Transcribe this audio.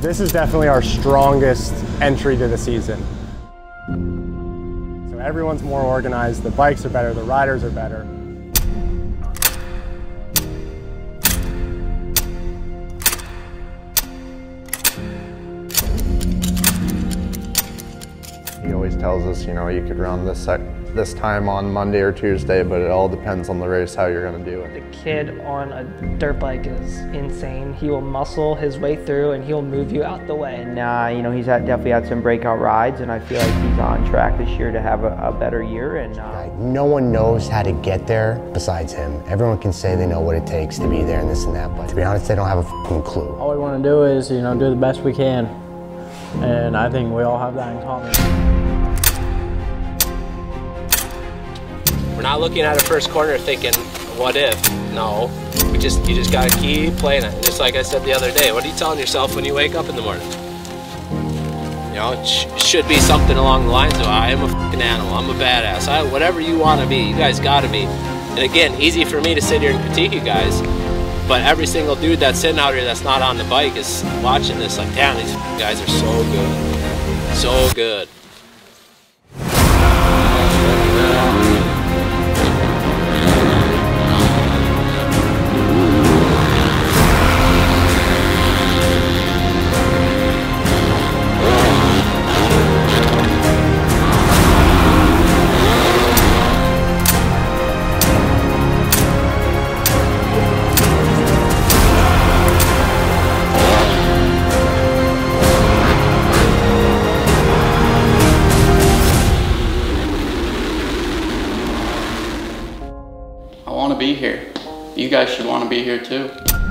This is definitely our strongest entry to the season. So everyone's more organized, the bikes are better, the riders are better. He always tells us, you know, you could run this time on Monday or Tuesday, but it all depends on the race, how you're going to do it. The kid on a dirt bike is insane. He will muscle his way through and he'll move you out the way. And, you know, he's definitely had some breakout rides, and I feel like he's on track this year to have a better year. And no one knows how to get there besides him. Everyone can say they know what it takes to be there and this and that, but to be honest, they don't have a f***ing clue. All we want to do is, you know, do the best we can. And I think we all have that in common. We're not looking at a first corner thinking, what if? No, you just gotta keep playing it. Just like I said the other day, what are you telling yourself when you wake up in the morning? You know, it should be something along the lines of, I am a f***ing animal, I'm a badass, whatever you wanna be, you guys gotta be. And again, easy for me to sit here and critique you guys, but every single dude that's sitting out here that's not on the bike is watching this like, damn, these guys are so good. So good. I want to be here. You guys should want to be here too.